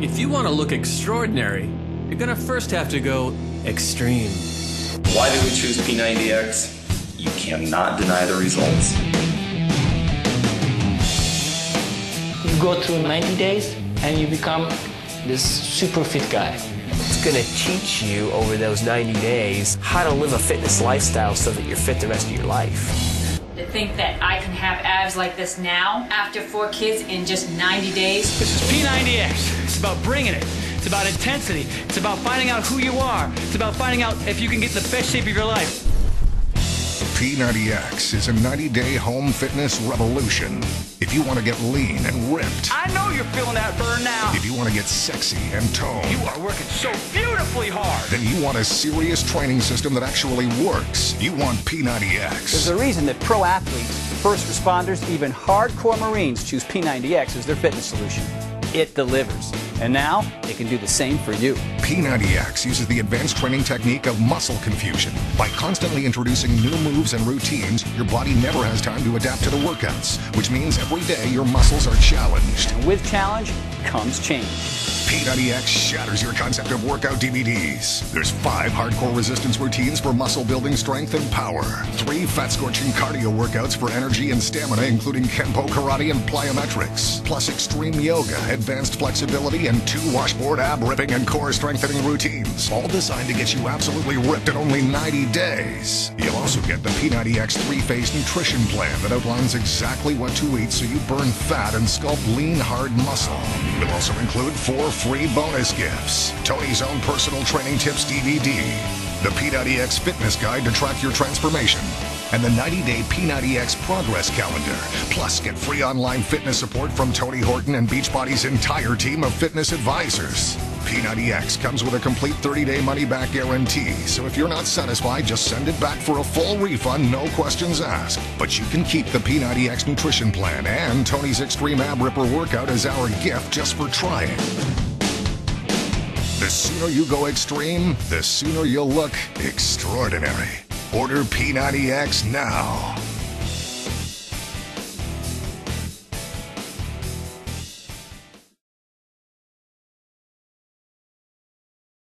If you want to look extraordinary, you're going to first have to go extreme. Why did we choose P90X? You cannot deny the results. You go through 90 days and you become this super fit guy. It's going to teach you over those 90 days how to live a fitness lifestyle so that you're fit the rest of your life. To think that I can have abs like this now, after 4 kids in just 90 days. This is P90X. It's about bringing it. It's about intensity. It's about finding out who you are. It's about finding out if you can get the best shape of your life. P90X is a 90-day home fitness revolution. If you want to get lean and ripped. I know you're feeling that burn now. If you want to get sexy and toned. You are working so beautifully hard. Then you want a serious training system that actually works. You want P90X. There's a reason that pro athletes, first responders, even hardcore Marines choose P90X as their fitness solution. It delivers. And now, it can do the same for you. P90X uses the advanced training technique of muscle confusion. By constantly introducing new moves and routines, your body never has time to adapt to the workouts, which means every day your muscles are challenged. And with challenge comes change. P90X shatters your concept of workout DVDs. There's 5 hardcore resistance routines for muscle building, strength, and power. 3 fat-scorching cardio workouts for energy and stamina, including Kenpo Karate and Plyometrics, plus extreme yoga, advanced flexibility, and 2 washboard ab-ripping and core-strengthening routines, all designed to get you absolutely ripped in only 90 days. You'll also get the P90X 3-phase nutrition plan that outlines exactly what to eat so you burn fat and sculpt lean, hard muscle. We'll also include 4 free bonus gifts. Tony's own personal training tips DVD, the P90X fitness guide to track your transformation, and the 90-day P90X progress calendar. Plus, get free online fitness support from Tony Horton and Beachbody's entire team of fitness advisors. P90X comes with a complete 30-day money-back guarantee, so if you're not satisfied, just send it back for a full refund, no questions asked. But you can keep the P90X nutrition plan and Tony's Extreme Ab Ripper workout as our gift just for trying. The sooner you go extreme, the sooner you'll look extraordinary. Order P90X now.